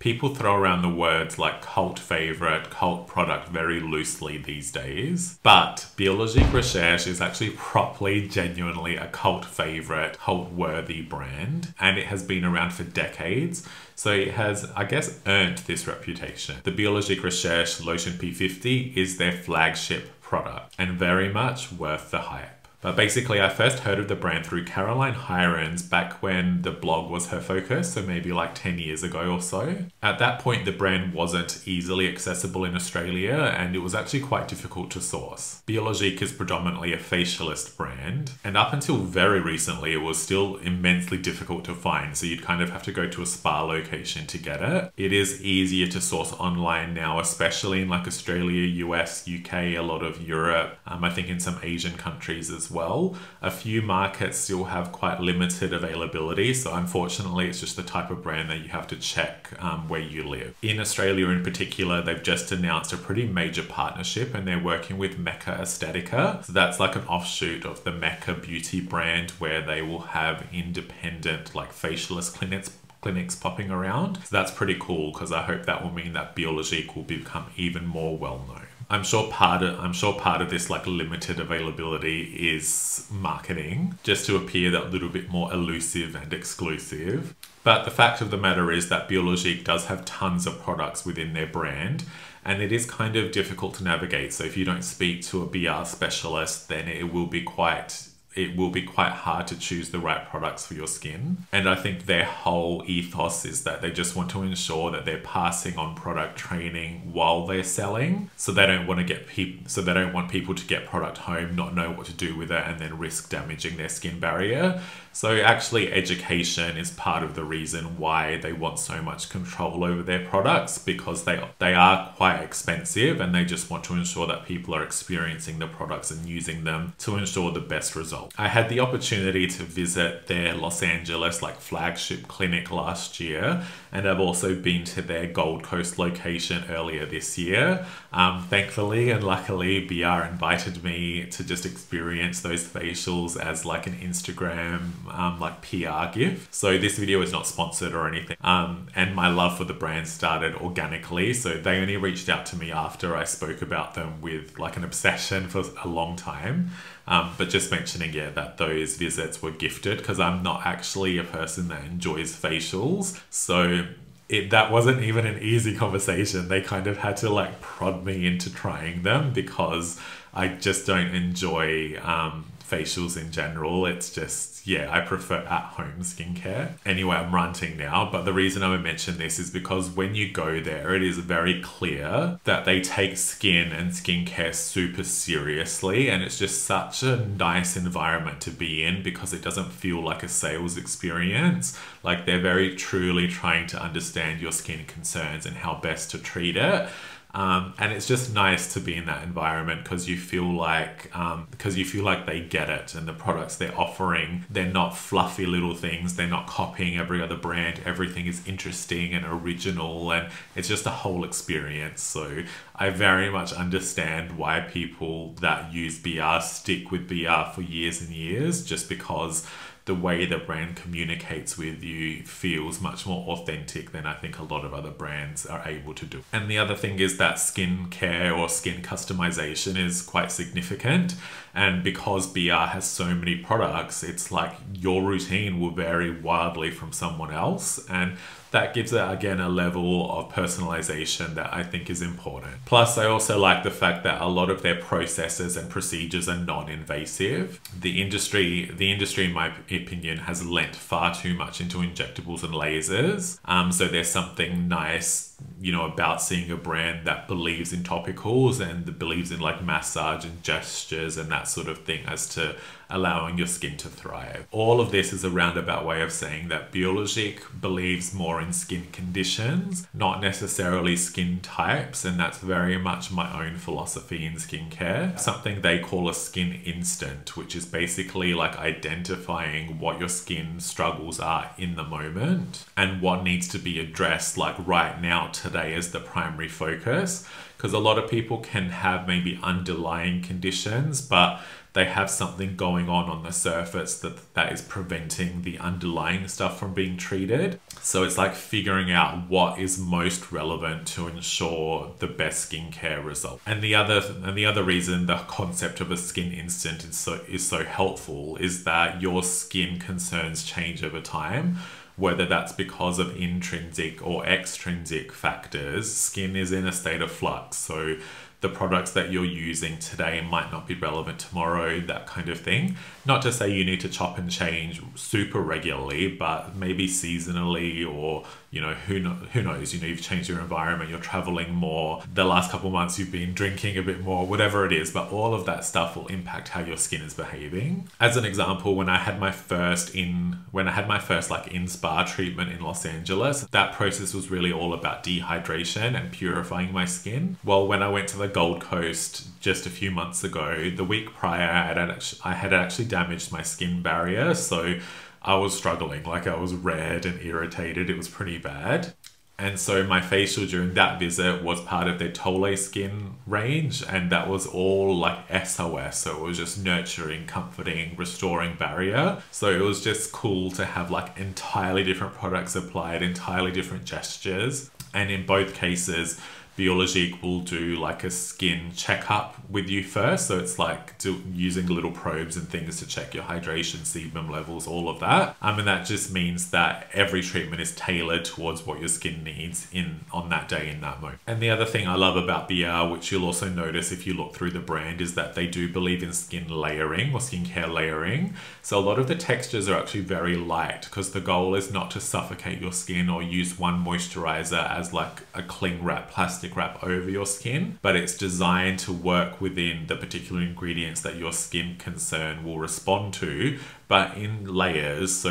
People throw around the words like cult favourite, cult product very loosely these days, but Biologique Recherche is actually properly, genuinely a cult favourite, cult-worthy brand, and it has been around for decades, so it has, I guess, earned this reputation. The Biologique Recherche Lotion P50 is their flagship product, and very much worth the hype. But basically, I first heard of the brand through Caroline Hirons back when the blog was her focus, so maybe like 10 years ago or so. At that point, the brand wasn't easily accessible in Australia, and it was actually quite difficult to source. Biologique is predominantly a facialist brand, and up until very recently, it was still immensely difficult to find, so you'd kind of have to go to a spa location to get it. It is easier to source online now, especially in like Australia, US, UK, a lot of Europe, I think in some Asian countries as well. A few markets still have quite limited availability, so unfortunately it's just the type of brand that you have to check where you live. In Australia in particular, they've just announced a pretty major partnership and they're working with Mecca Aesthetica. So that's like an offshoot of the Mecca beauty brand where they will have independent like facialist clinics popping around. So that's pretty cool because I hope that will mean that Biologique will become even more well known. I'm sure part of this like limited availability is marketing, just to appear that little bit more elusive and exclusive. But the fact of the matter is that Biologique does have tons of products within their brand, and it is kind of difficult to navigate. So if you don't speak to a BR specialist, then it will be quite hard to choose the right products for your skin. And I think their whole ethos is that they just want to ensure that they're passing on product training while they're selling. So they don't want to get people to get product home, not know what to do with it, and then risk damaging their skin barrier. So actually education is part of the reason why they want so much control over their products, because they are quite expensive and they just want to ensure that people are experiencing the products and using them to ensure the best result. I had the opportunity to visit their Los Angeles like flagship clinic last year, and I've also been to their Gold Coast location earlier this year. Thankfully and luckily, BR invited me to just experience those facials as like an Instagram like PR gift. So this video is not sponsored or anything, and my love for the brand started organically. So they only reached out to me after I spoke about them with like an obsession for a long time. But just mentioning, yeah, that those visits were gifted, because I'm not actually a person that enjoys facials. So that wasn't even an easy conversation. They kind of had to like prod me into trying them, because I just don't enjoy facials in general. It's just, yeah, I prefer at-home skincare. Anyway, I'm ranting now, but the reason I would mention this is because when you go there, it is very clear that they take skin and skincare super seriously, and it's just such a nice environment to be in because it doesn't feel like a sales experience. Like, they're very truly trying to understand your skin concerns and how best to treat it. And it's just nice to be in that environment because you feel like they get it, and the products they're offering, they're not fluffy little things, they're not copying every other brand, everything is interesting and original, and it's just a whole experience. So I very much understand why people that use BR stick with BR for years and years, just because the way the brand communicates with you feels much more authentic than I think a lot of other brands are able to do. And the other thing is that skincare or skin customization is quite significant. And because BR has so many products, it's like your routine will vary wildly from someone else. And that gives it, again, a level of personalization that I think is important. Plus, I also like the fact that a lot of their processes and procedures are non-invasive. The industry, in my opinion, has lent far too much into injectables and lasers. So there's something nice, you know, about seeing a brand that believes in topicals and believes in like massage and gestures and that sort of thing, as to allowing your skin to thrive. All of this is a roundabout way of saying that Biologique believes more in skin conditions, not necessarily skin types, and that's very much my own philosophy in skincare. Something they call a skin instant, which is basically like identifying what your skin struggles are in the moment and what needs to be addressed like right now, today, as the primary focus. Because a lot of people can have maybe underlying conditions, but they have something going on the surface that is preventing the underlying stuff from being treated. So it's like figuring out what is most relevant to ensure the best skincare result. And the other reason the concept of a skin instant is so helpful is that your skin concerns change over time. Whether that's because of intrinsic or extrinsic factors, skin is in a state of flux. So the products that you're using today might not be relevant tomorrow, that kind of thing. Not to say you need to chop and change super regularly, but maybe seasonally, or, you know, who knows, you know, you've changed your environment, you're traveling more, the last couple of months you've been drinking a bit more, whatever it is, but all of that stuff will impact how your skin is behaving. As an example, when I had my first like in-spa treatment in Los Angeles, that process was really all about dehydration and purifying my skin. Well, when I went to the Gold Coast just a few months ago, the week prior I had actually damaged my skin barrier, so I was struggling, like I was red and irritated, it was pretty bad. And so my facial during that visit was part of their Tole Skin range, and that was all like SOS, so it was just nurturing, comforting, restoring barrier. So it was just cool to have like entirely different products applied, entirely different gestures, and in both cases Biologique will do like a skin checkup with you first. So it's like using little probes and things to check your hydration, sebum levels, all of that. And that just means that every treatment is tailored towards what your skin needs on that day, in that moment. And the other thing I love about BR, which you'll also notice if you look through the brand, is that they do believe in skin layering or skincare layering. So a lot of the textures are actually very light, because the goal is not to suffocate your skin or use one moisturizer as like a cling wrap, plastic wrap over your skin, but it's designed to work within the particular ingredients that your skin concern will respond to, but in layers, so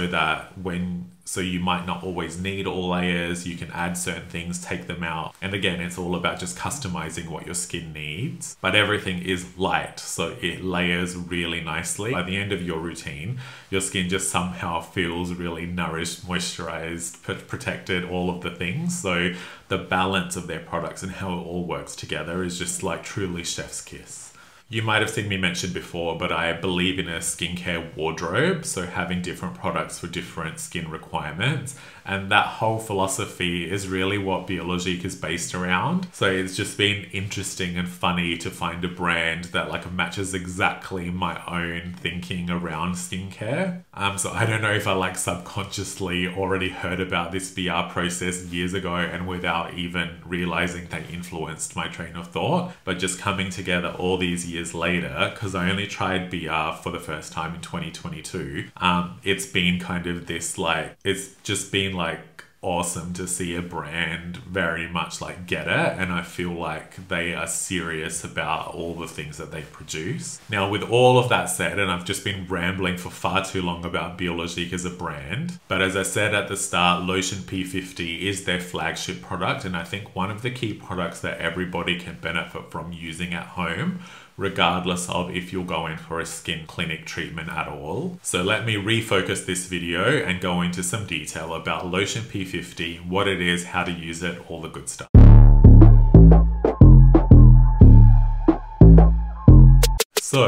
you might not always need all layers. You can add certain things, take them out. And again, it's all about just customizing what your skin needs, but everything is light, so it layers really nicely. By the end of your routine, your skin just somehow feels really nourished, moisturized, protected, all of the things. So the balance of their products and how it all works together is just like truly chef's kiss. You might have seen me mention before, but I believe in a skincare wardrobe, so having different products for different skin requirements. And that whole philosophy is really what Biologique is based around. So it's just been interesting and funny to find a brand that like matches exactly my own thinking around skincare. So I don't know if I like subconsciously already heard about this BR process years ago and without even realizing they influenced my train of thought, but just coming together all these years later, because I only tried BR for the first time in 2022, it's been kind of this like, it's just been like awesome to see a brand very much like get it, and I feel like they are serious about all the things that they produce. Now, with all of that said, and I've just been rambling for far too long about Biologique as a brand, but as I said at the start, Lotion P50 is their flagship product, and I think one of the key products that everybody can benefit from using at home, regardless of if you're going for a skin clinic treatment at all. So let me refocus this video and go into some detail about Lotion P50, what it is, how to use it, all the good stuff. So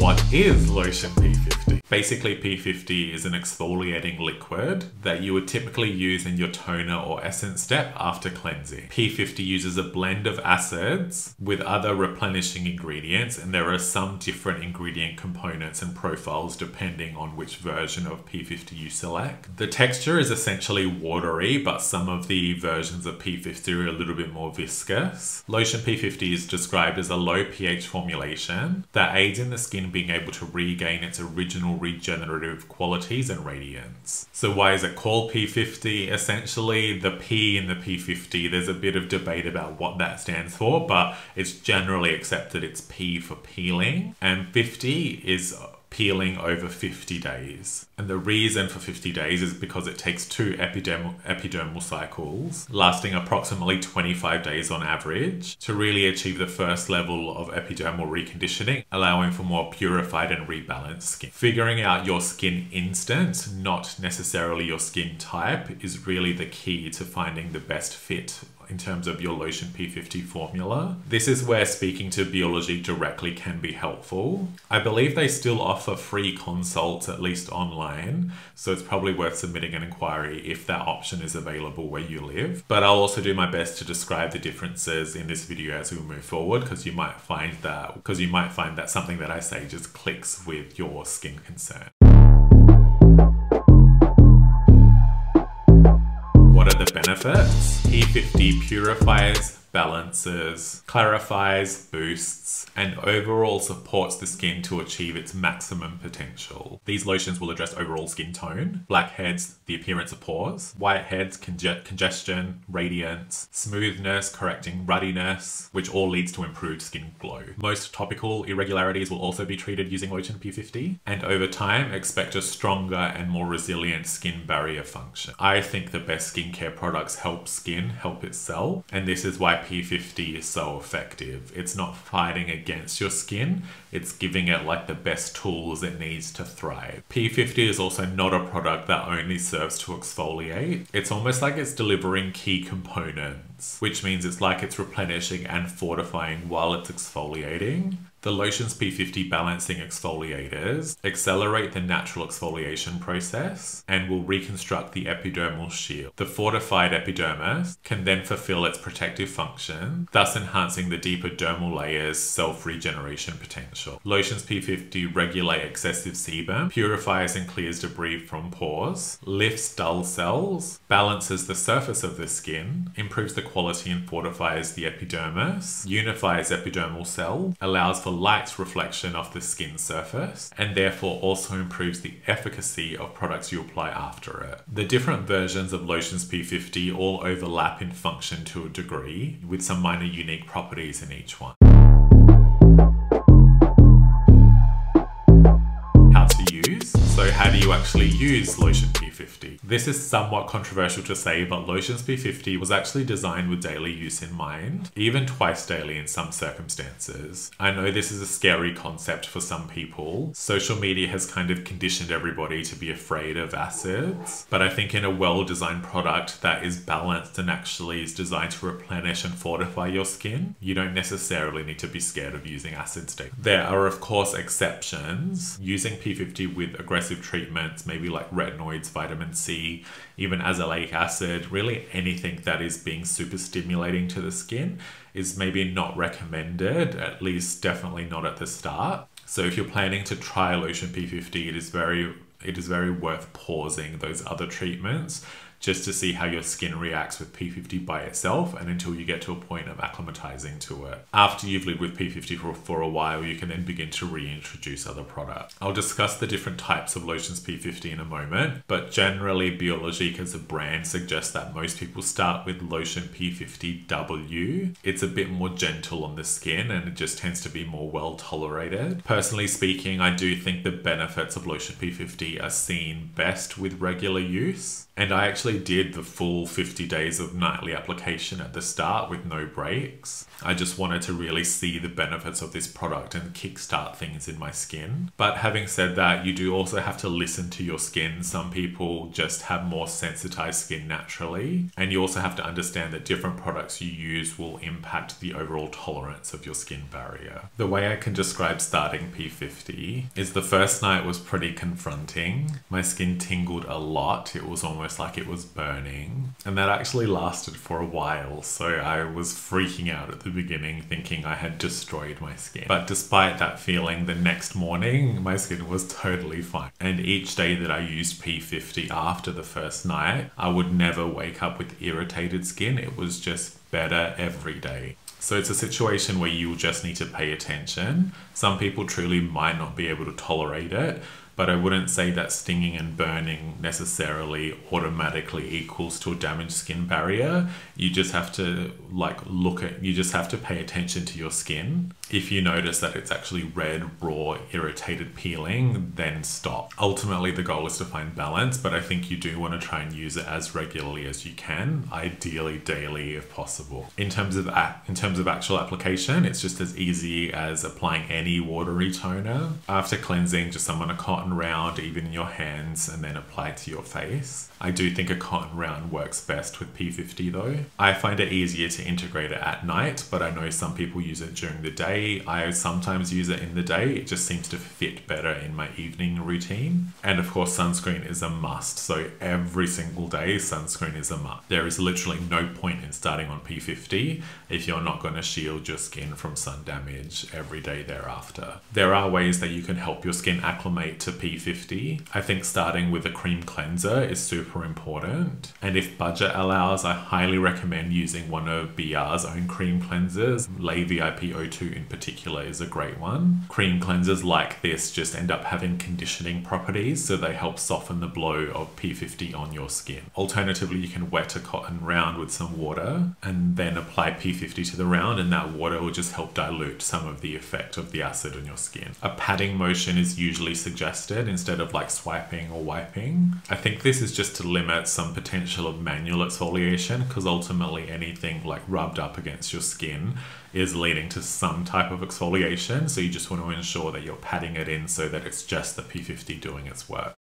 what is Lotion P50? Basically, P50 is an exfoliating liquid that you would typically use in your toner or essence step after cleansing. P50 uses a blend of acids with other replenishing ingredients, and there are some different ingredient components and profiles depending on which version of P50 you select. The texture is essentially watery, but some of the versions of P50 are a little bit more viscous. Lotion P50 is described as a low pH formulation that aids in the skin being able to regain its original regenerative qualities and radiance. So why is it called P50? Essentially, the P in the P50, there's a bit of debate about what that stands for, but it's generally accepted it's P for peeling, and 50 is peeling over 50 days. And the reason for 50 days is because it takes two epidermal cycles, lasting approximately 25 days on average, to really achieve the first level of epidermal reconditioning, allowing for more purified and rebalanced skin. Figuring out your skin instance, not necessarily your skin type, is really the key to finding the best fit in terms of your Lotion P50 formula. This is where speaking to Biologique directly can be helpful. I believe they still offer free consults, at least online, so it's probably worth submitting an inquiry if that option is available where you live. But I'll also do my best to describe the differences in this video as we move forward, because you might find that something that I say just clicks with your skin concern. What are the benefits? P50 purifies, balances, clarifies, boosts, and overall supports the skin to achieve its maximum potential. These lotions will address overall skin tone, blackheads, the appearance of pores, whiteheads, congestion, radiance, smoothness, correcting ruddiness, which all leads to improved skin glow. Most topical irregularities will also be treated using Lotion P50, and over time, expect a stronger and more resilient skin barrier function. I think the best skincare products help skin help itself, and this is why P50 is so effective. It's not fighting against your skin, it's giving it like the best tools it needs to thrive. P50 is also not a product that only serves to exfoliate. It's almost like it's delivering key components, which means it's like it's replenishing and fortifying while it's exfoliating. The Lotion's P50 balancing exfoliators accelerate the natural exfoliation process and will reconstruct the epidermal shield. The fortified epidermis can then fulfill its protective function, thus enhancing the deeper dermal layer's self-regeneration potential. Lotion's P50 regulate excessive sebum, purifies and clears debris from pores, lifts dull cells, balances the surface of the skin, improves the quality and fortifies the epidermis, unifies epidermal cell, allows for light reflection off the skin surface, and therefore also improves the efficacy of products you apply after it. The different versions of Lotion's P50 all overlap in function to a degree, with some minor unique properties in each one. So how do you actually use Lotion P50? This is somewhat controversial to say, but Lotion's P50 was actually designed with daily use in mind, even twice daily in some circumstances. I know this is a scary concept for some people. Social media has kind of conditioned everybody to be afraid of acids, but I think in a well-designed product that is balanced and actually is designed to replenish and fortify your skin, you don't necessarily need to be scared of using acids daily. There are of course exceptions. Using P50 with aggressive treatments, maybe like retinoids, vitamin C, even azelaic acid, really anything that is being super stimulating to the skin is maybe not recommended, at least definitely not at the start. So if you're planning to try Lotion P50, it is very worth pausing those other treatments just to see how your skin reacts with P50 by itself and until you get to a point of acclimatizing to it. After you've lived with P50 for a while, you can then begin to reintroduce other products. I'll discuss the different types of Lotion's P50 in a moment, but generally Biologique as a brand suggests that most people start with Lotion P50W. It's a bit more gentle on the skin and it just tends to be more well tolerated. Personally speaking, I do think the benefits of Lotion P50 are seen best with regular use. And I actually did the full 50 days of nightly application at the start with no breaks. I just wanted to really see the benefits of this product and kickstart things in my skin. But having said that, you do also have to listen to your skin. Some people just have more sensitized skin naturally. And you also have to understand that different products you use will impact the overall tolerance of your skin barrier. The way I can describe starting P50 is the first night was pretty confronting. My skin tingled a lot. It was almost like it was burning, and that actually lasted for a while, so I was freaking out at the beginning thinking I had destroyed my skin. But despite that feeling, the next morning my skin was totally fine, and each day that I used P50 after the first night, I would never wake up with irritated skin. It was just better every day. So it's a situation where you just need to pay attention. Some people truly might not be able to tolerate it. but I wouldn't say that stinging and burning necessarily automatically equals to a damaged skin barrier. You just have to you just have to pay attention to your skin. If you notice that it's actually red, raw, irritated, peeling, then stop. Ultimately, the goal is to find balance, but I think you do want to try and use it as regularly as you can, ideally daily if possible. In terms of actual application, it's just as easy as applying any watery toner. After cleansing, just summon a cotton round, even in your hands, and then apply it to your face. I do think a cotton round works best with P50 though. I find it easier to integrate it at night, but I know some people use it during the day. I sometimes use it in the day. It just seems to fit better in my evening routine. And of course, sunscreen is a must. So every single day, sunscreen is a must. There is literally no point in starting on P50 if you're not going to shield your skin from sun damage every day thereafter. There are ways that you can help your skin acclimate to P50. I think starting with a cream cleanser is super important. And if budget allows, I highly recommend using one of BR's own cream cleansers. Lait VIP O2 in particular is a great one. Cream cleansers like this just end up having conditioning properties, so they help soften the blow of P50 on your skin. Alternatively, you can wet a cotton round with some water and then apply P50 to the round, and that water will just help dilute some of the effect of the acid on your skin. A patting motion is usually suggested instead of like swiping or wiping. I think this is just to limit some potential of manual exfoliation, because ultimately anything like rubbed up against your skin is leading to some type of exfoliation, so you just want to ensure that you're patting it in so that it's just the P50 doing its work.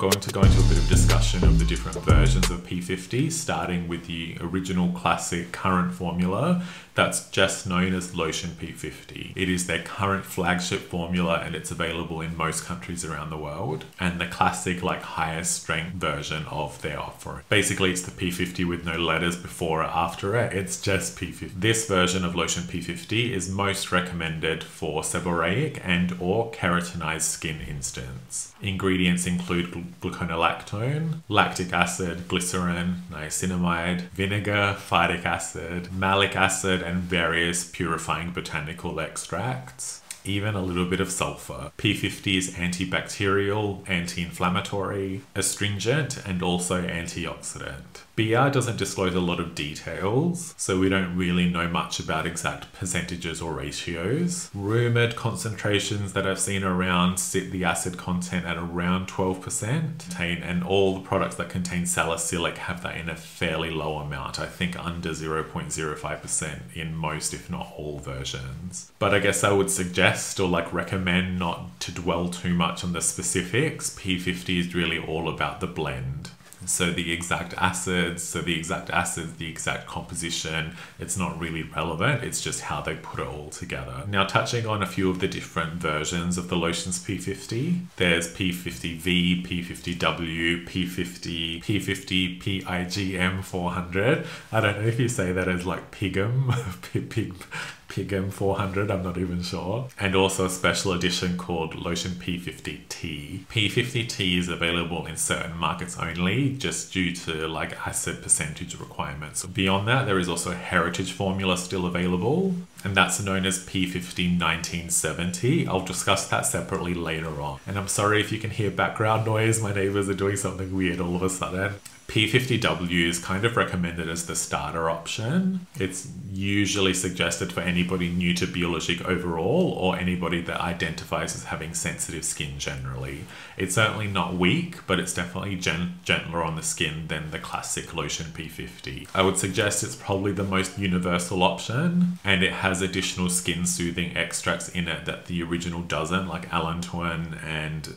Going to go into a bit of discussion of the different versions of P50, starting with the original classic current formula that's just known as Lotion P50. It is their current flagship formula and it's available in most countries around the world, and the classic like higher strength version of their offering. Basically, it's the P50 with no letters before or after it. It's just P50. This version of Lotion P50 is most recommended for seborrheic and or keratinized skin instance. Ingredients include gluconolactone, lactic acid, glycerin, niacinamide, vinegar, phytic acid, malic acid, and various purifying botanical extracts. Even a little bit of sulfur. P50 is antibacterial, anti-inflammatory, astringent, and also antioxidant. BR doesn't disclose a lot of details, so we don't really know much about exact percentages or ratios. Rumoured concentrations that I've seen around sit the acid content at around 12%, and all the products that contain salicylic have that in a fairly low amount, I think under 0.05% in most, if not all, versions. But I guess I would suggest or like recommend not to dwell too much on the specifics. P50 is really all about the blend. So the exact acids, the exact composition, it's not really relevant. It's just how they put it all together. Now, touching on a few of the different versions of the Lotions P50, there's P50V, P50W, P50, P50 PIGM 400. I don't know if you say that as like PIGM 400, I'm not even sure. And also a special edition called Lotion P50T. P50T is available in certain markets only, just due to like acid percentage requirements. Beyond that, there is also a heritage formula still available, and that's known as P50 1970. I'll discuss that separately later on. And I'm sorry if you can hear background noise, my neighbors are doing something weird all of a sudden. P50W is kind of recommended as the starter option. It's usually suggested for anybody new to Biologique overall, or anybody that identifies as having sensitive skin generally. It's certainly not weak, but it's definitely gentler on the skin than the classic Lotion P50. I would suggest it's probably the most universal option, and it has additional skin soothing extracts in it that the original doesn't, like allantoin and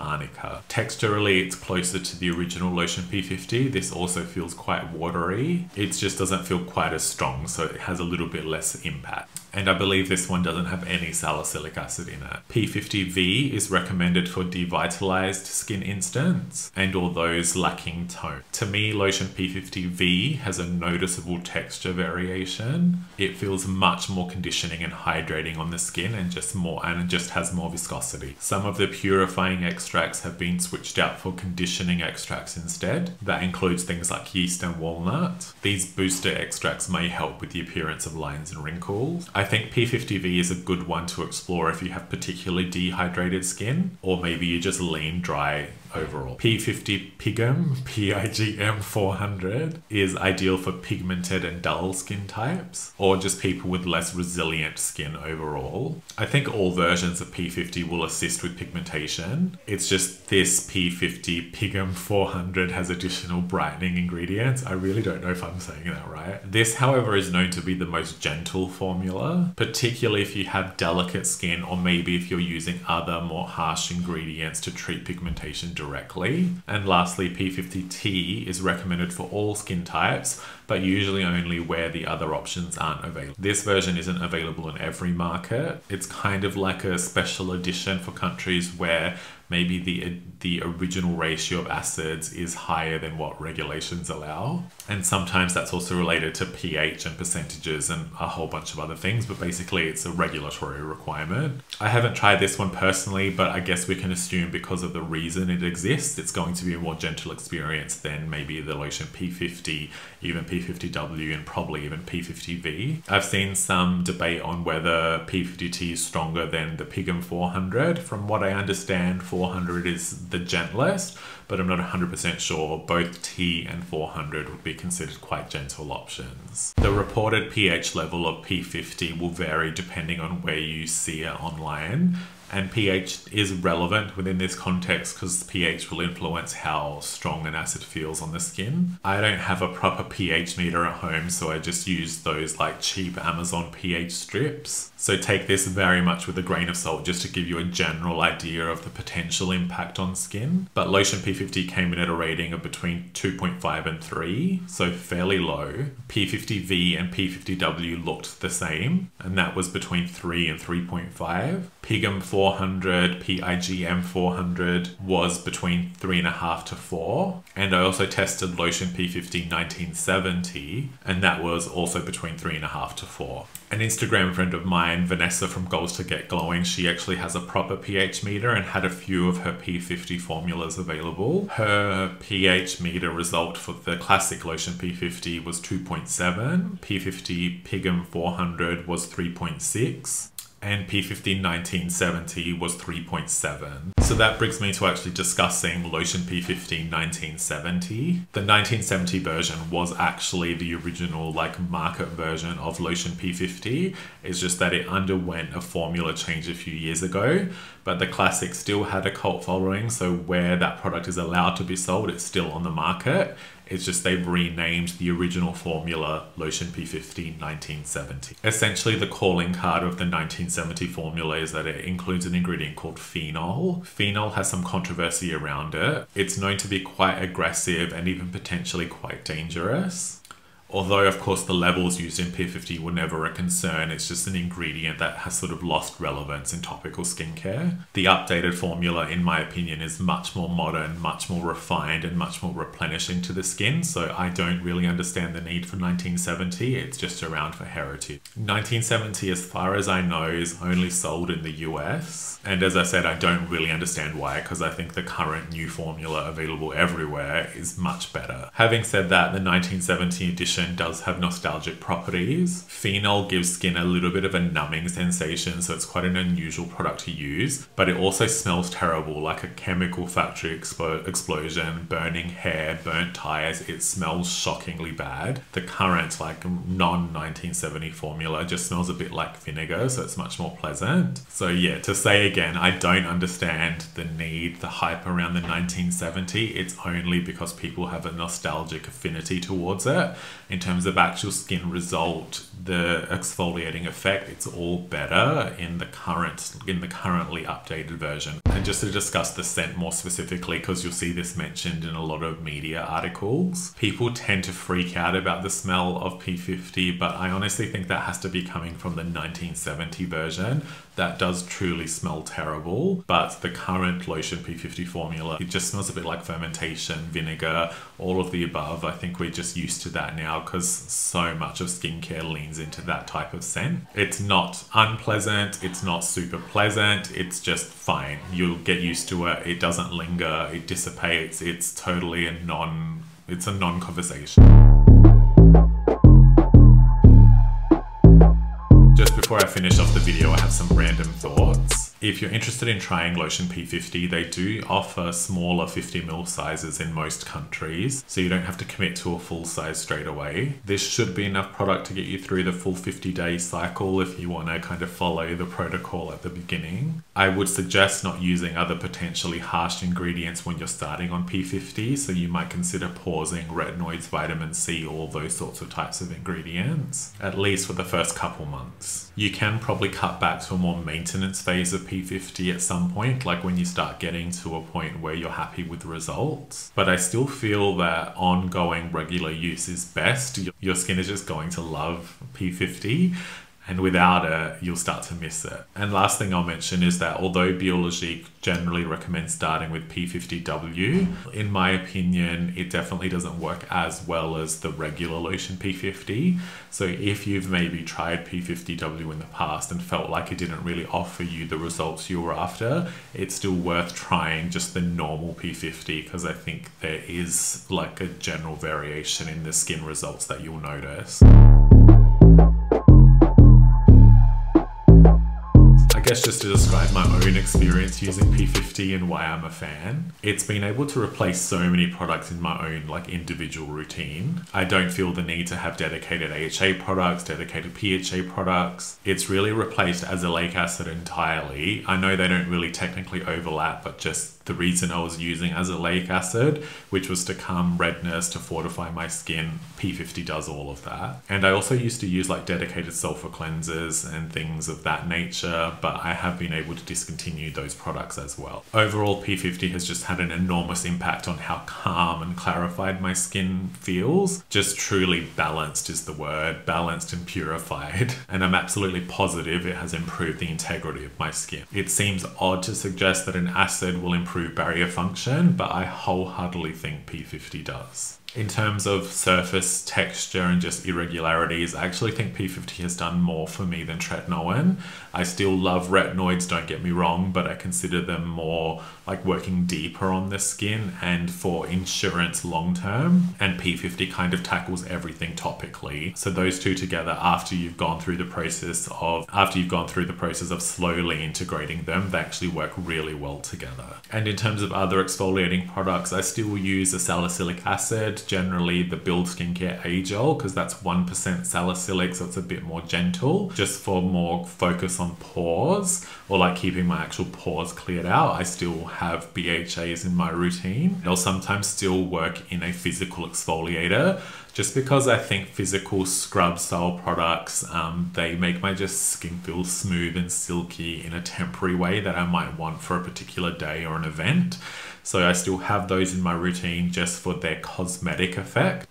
arnica. Texturally, it's closer to the original Lotion P50. This also feels quite watery. It just doesn't feel quite as strong, so it has a little bit less impact. And I believe this one doesn't have any salicylic acid in it. P50V is recommended for devitalized skin instance and all those lacking tone. To me, Lotion P50V has a noticeable texture variation. It feels much more conditioning and hydrating on the skin, and just has more viscosity. Some of the purifying extracts have been switched out for conditioning extracts instead. That includes things like yeast and walnut. These booster extracts may help with the appearance of lines and wrinkles. I think P50V is a good one to explore if you have particularly dehydrated skin, or maybe you're just lean, dry overall. P50 PIGM 400 is ideal for pigmented and dull skin types, or just people with less resilient skin overall. I think all versions of P50 will assist with pigmentation. It's just this P50 PIGM 400 has additional brightening ingredients. I really don't know if I'm saying that right. This, however, is known to be the most gentle formula, particularly if you have delicate skin, or maybe if you're using other more harsh ingredients to treat pigmentation directly. And lastly, P50T is recommended for all skin types, but usually only where the other options aren't available. This version isn't available in every market. It's kind of like a special edition for countries where maybe the original ratio of acids is higher than what regulations allow. And sometimes that's also related to pH and percentages and a whole bunch of other things, but basically it's a regulatory requirement. I haven't tried this one personally, but I guess we can assume because of the reason it exists, it's going to be a more gentle experience than maybe the Lotion P50, even P50W, and probably even P50V. I've seen some debate on whether P50T is stronger than the PIGM 400. From what I understand, 400 is the gentlest, but I'm not 100% sure. Both T and 400 would be considered quite gentle options. The reported pH level of P50 will vary depending on where you see it online. And pH is relevant within this context because pH will influence how strong an acid feels on the skin. I don't have a proper pH meter at home, so I just use those like cheap Amazon pH strips. So take this very much with a grain of salt, just to give you a general idea of the potential impact on skin. But Lotion P50 came in at a rating of between 2.5 and 3, so fairly low. P50V and P50W looked the same, and that was between 3 and 3.5. PIGM 400, PIGM 400 was between 3.5 to 4. And I also tested Lotion P50 1970, and that was also between 3.5 to 4. An Instagram friend of mine, Vanessa from Goals to Get Glowing, she actually has a proper pH meter and had a few of her P50 formulas available. Her pH meter result for the classic Lotion P50 was 2.7, P50 PIGM 400 was 3.6, and P50 1970 was 3.7. So that brings me to actually discussing Lotion P50 1970. The 1970 version was actually the original like market version of Lotion P50. It's just that it underwent a formula change a few years ago, but the classic still had a cult following. So where that product is allowed to be sold, it's still on the market. It's just they've renamed the original formula Lotion P50 1970. Essentially, the calling card of the 1970 formula is that it includes an ingredient called phenol. Phenol has some controversy around it. It's known to be quite aggressive and even potentially quite dangerous. Although, of course, the levels used in P50 were never a concern, it's just an ingredient that has sort of lost relevance in topical skincare. The updated formula, in my opinion, is much more modern, much more refined, and much more replenishing to the skin, so I don't really understand the need for 1970, it's just around for heritage. 1970, as far as I know, is only sold in the US, and as I said, I don't really understand why, because I think the current new formula available everywhere is much better. Having said that, the 1970 edition does have nostalgic properties. Phenol gives skin a little bit of a numbing sensation, so it's quite an unusual product to use, but it also smells terrible, like a chemical factory explosion, burning hair, burnt tires. It smells shockingly bad. The current like non-1970 formula just smells a bit like vinegar, so it's much more pleasant. So yeah, to say again, I don't understand the need, the hype around the 1970. It's only because people have a nostalgic affinity towards it. In terms of actual skin result, the exfoliating effect, it's all better in the currently updated version. And just to discuss the scent more specifically, because you'll see this mentioned in a lot of media articles, people tend to freak out about the smell of P50, but I honestly think that has to be coming from the 1970 version. That does truly smell terrible, but the current Lotion P50 formula, it just smells a bit like fermentation, vinegar, all of the above. I think we're just used to that now because so much of skincare leans into that type of scent. It's not unpleasant, it's not super pleasant, it's just fine. You'll get used to it, it doesn't linger, it dissipates, it's totally a non-conversation. Just before before I finish off the video, I have some random thoughts. If you're interested in trying Lotion P50, they do offer smaller 50ml sizes in most countries, so you don't have to commit to a full size straight away. This should be enough product to get you through the full 50-day cycle if you want to kind of follow the protocol at the beginning. I would suggest not using other potentially harsh ingredients when you're starting on P50, so you might consider pausing retinoids, vitamin C, all those sorts of types of ingredients, at least for the first couple months. You can probably cut back to a more maintenance phase of P50 at some point, like when you start getting to a point where you're happy with the results, but I still feel that ongoing regular use is best. Your skin is just going to love P50, and without it, you'll start to miss it. And last thing I'll mention is that although Biologique generally recommends starting with P50W, in my opinion, it definitely doesn't work as well as the regular Lotion P50. So if you've maybe tried P50W in the past and felt like it didn't really offer you the results you were after, it's still worth trying just the normal P50, because I think there is like a general variation in the skin results that you'll notice. Just to describe my own experience using P50 and why I'm a fan. It's been able to replace so many products in my own like individual routine. I don't feel the need to have dedicated AHA products, dedicated PHA products. It's really replaced azelaic acid entirely. I know they don't really technically overlap, but just the reason I was using azelaic acid, which was to calm redness, to fortify my skin, P50 does all of that. And I also used to use like dedicated sulfur cleansers and things of that nature, but I have been able to discontinue those products as well. Overall, P50 has just had an enormous impact on how calm and clarified my skin feels. Just truly balanced is the word, balanced and purified. And I'm absolutely positive it has improved the integrity of my skin. It seems odd to suggest that an acid will improve barrier function, but I wholeheartedly think P50 does. In terms of surface texture and just irregularities, I actually think P50 has done more for me than tretinoin. I still love retinoids, don't get me wrong, but I consider them more like working deeper on the skin and for insurance long term. And P50 kind of tackles everything topically. So those two together, after you've gone through the process of slowly integrating them, they actually work really well together. And in terms of other exfoliating products, I still use a salicylic acid, generally the Build Skincare A-Gel, because that's 1% salicylic, so it's a bit more gentle, just for more focus on pores, or like keeping my actual pores cleared out. I still have BHAs in my routine. I'll sometimes still work in a physical exfoliator, just because I think physical scrub style products, they make my just skin feel smooth and silky in a temporary way that I might want for a particular day or an event. So I still have those in my routine just for their cosmetic effect,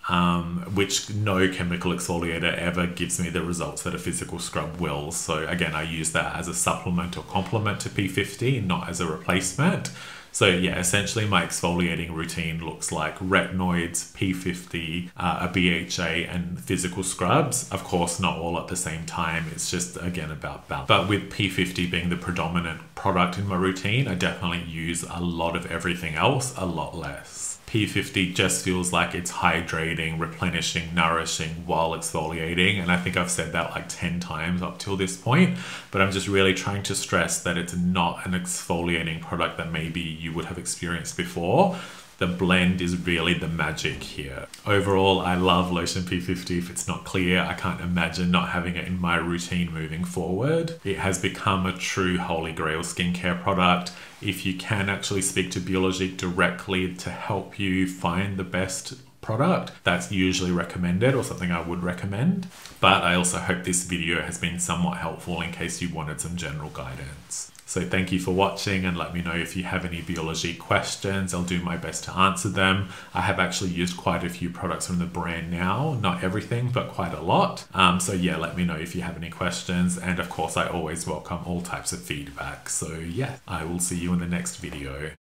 which no chemical exfoliator ever gives me the results that a physical scrub will. So again, I use that as a supplement or complement to P50, not as a replacement. So yeah, essentially my exfoliating routine looks like retinoids, P50, a BHA and physical scrubs. Of course, not all at the same time. It's just, again, about balance. But with P50 being the predominant product in my routine, I definitely use a lot of everything else, a lot less. P50 just feels like it's hydrating, replenishing, nourishing while exfoliating. And I think I've said that like 10 times up till this point, but I'm just really trying to stress that it's not an exfoliating product that maybe you would have experienced before. The blend is really the magic here. Overall, I love Lotion P50. If it's not clear, I can't imagine not having it in my routine moving forward. It has become a true holy grail skincare product. If you can actually speak to Biologique directly to help you find the best product, that's usually recommended, or something I would recommend. But I also hope this video has been somewhat helpful in case you wanted some general guidance. So thank you for watching, and let me know if you have any Biologique questions. I'll do my best to answer them. I have actually used quite a few products from the brand now, not everything, but quite a lot. So yeah, let me know if you have any questions. And of course, I always welcome all types of feedback. So yeah, I will see you in the next video.